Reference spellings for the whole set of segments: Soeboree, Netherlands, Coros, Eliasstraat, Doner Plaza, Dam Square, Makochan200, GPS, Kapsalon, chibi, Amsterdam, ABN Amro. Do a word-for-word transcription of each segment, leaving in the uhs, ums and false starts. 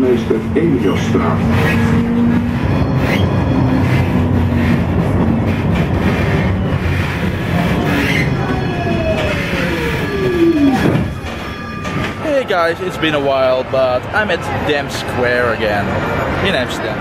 burgemeester Eliasstraat. Hey guys, it's been a while, but I'm at Dam Square again in Amsterdam.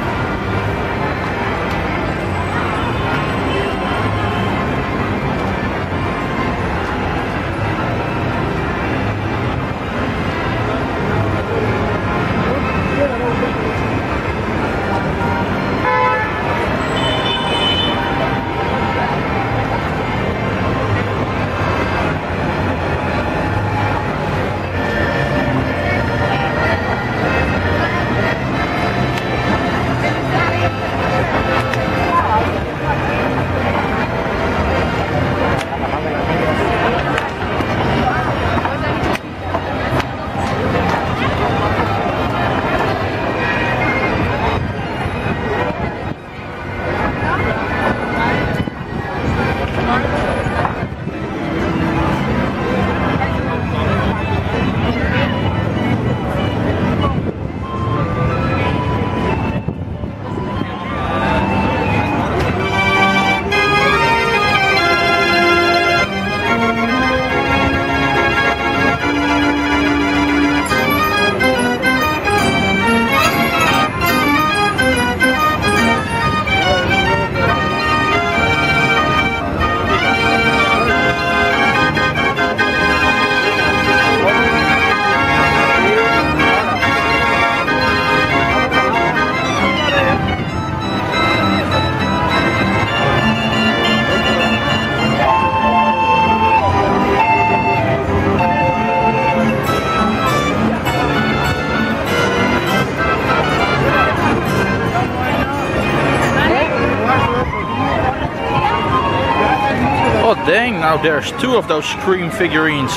Dang, now there's two of those Scream figurines.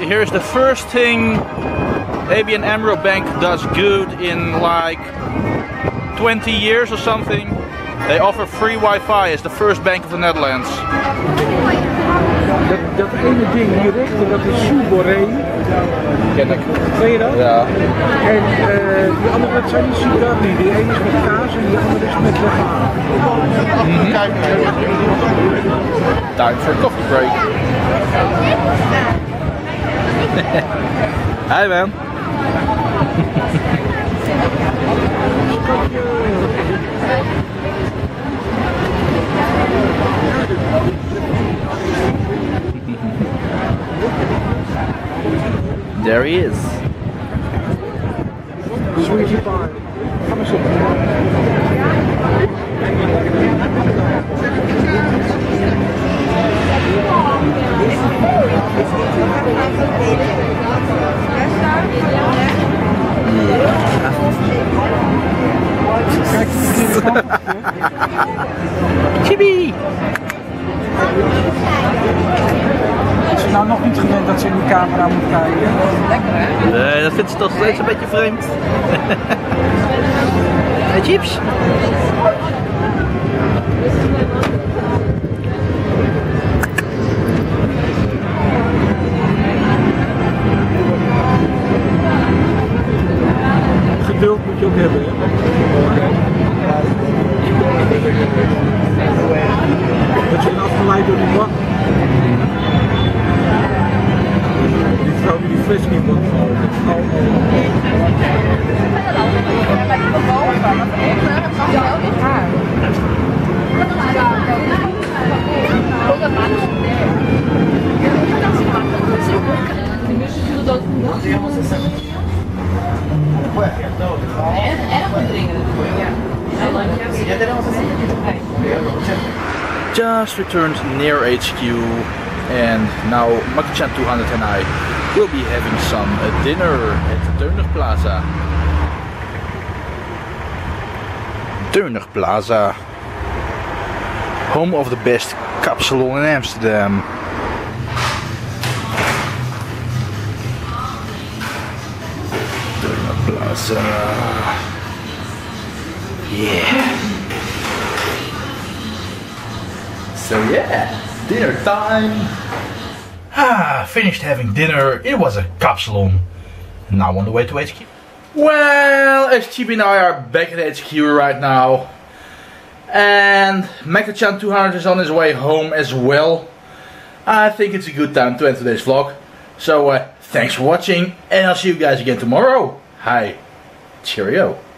Here's the first thing A B N Amro Bank does good in like twenty years or something. They offer free Wi-Fi as the first bank of the Netherlands. Dat, dat ene ding hier rechter, dat is Soeboree. Ken ik. Ken je dat? Ja. En uh, die andere, dat zijn die Soeboree. Die ene is met kaas en die andere is met legaan. Mm-hmm. Time for a coffee break. Hi man. There he is. Sweetie pie. Chibi! Is ze nou nog niet gewend dat ze in de camera moet kijken? Lekker hè? Nee, dat vindt ze toch steeds een beetje vreemd. Hey, chips! Geduld moet je ook hebben. Dat je afgeleid door die bak. Die vrouw die fles niet moet houden. just returned near H Q, and now Makochan two hundred and I will be having some uh, dinner at Doner Plaza. Doner Plaza, home of the best kap salon in Amsterdam. Doner Plaza, yeah. So yeah, dinner time! Ah, finished having dinner, it was a kap salon. Now on the way to H Q. Well, as Chibi and I are back at H Q right now. And Makochan two hundred is on his way home as well. I think it's a good time to end today's vlog. So uh, thanks for watching, and I'll see you guys again tomorrow. Hi, cheerio.